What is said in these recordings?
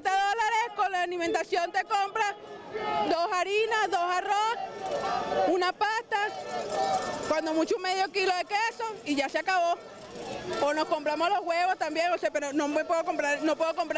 $30 con la alimentación te compras 2 harinas, 2 arroz, una pasta, cuando mucho medio kilo de queso y ya se acabó. O nos compramos los huevos también, o sea, pero no puedo comprar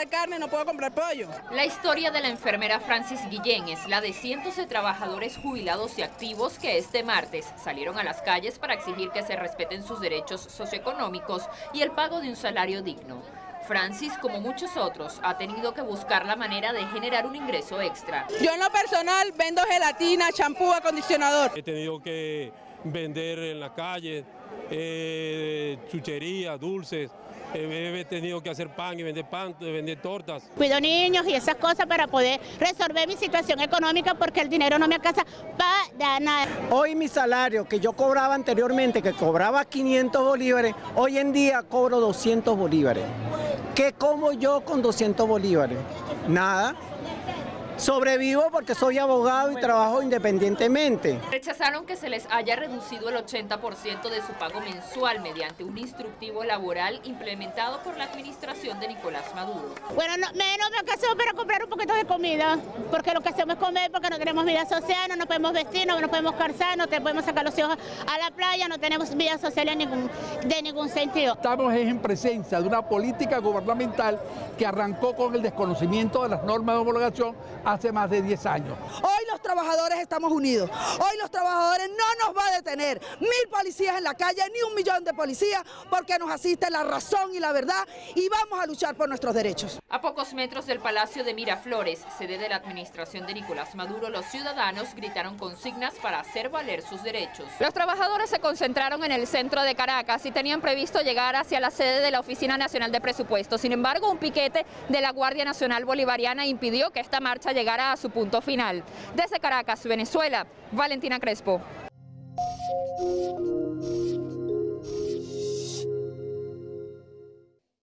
carne, no puedo comprar pollo. La historia de la enfermera Francis Guillén es la de cientos de trabajadores jubilados y activos que este martes salieron a las calles para exigir que se respeten sus derechos socioeconómicos y el pago de un salario digno. Francis, como muchos otros, ha tenido que buscar la manera de generar un ingreso extra. Yo en lo personal vendo gelatina, champú, acondicionador. He tenido que vender en la calle, chucherías, dulces, he tenido que hacer pan, vender tortas. Cuido niños y esas cosas para poder resolver mi situación económica porque el dinero no me alcanza para nada. Hoy mi salario que yo cobraba anteriormente, que cobraba 500 bolívares, hoy en día cobro 200 bolívares. ¿Qué como yo con 200 bolívares? Nada. Sobrevivo porque soy abogado y trabajo independientemente. Rechazaron que se les haya reducido el 80% de su pago mensual mediante un instructivo laboral implementado por la administración de Nicolás Maduro. Bueno, menos me alcanzó para comprar un poquito de comida, porque lo que hacemos es comer, porque no tenemos vida social, no nos podemos vestir, no nos podemos calzar, no podemos sacar los hijos a la playa, no tenemos vida social en ningún sentido. Estamos en presencia de una política gubernamental que arrancó con el desconocimiento de las normas de homologación hace más de 10 años. Hoy los trabajadores estamos unidos, hoy los trabajadores no nos va a detener 1000 policías en la calle, ni 1 millón de policías, porque nos asiste la razón y la verdad y vamos a luchar por nuestros derechos. A pocos metros del Palacio de Miraflores, sede de la administración de Nicolás Maduro, los ciudadanos gritaron consignas para hacer valer sus derechos. Los trabajadores se concentraron en el centro de Caracas y tenían previsto llegar hacia la sede de la Oficina Nacional de Presupuestos. Sin embargo, un piquete de la Guardia Nacional Bolivariana impidió que esta marcha llegará a su punto final. Desde Caracas, Venezuela, Valentina Crespo.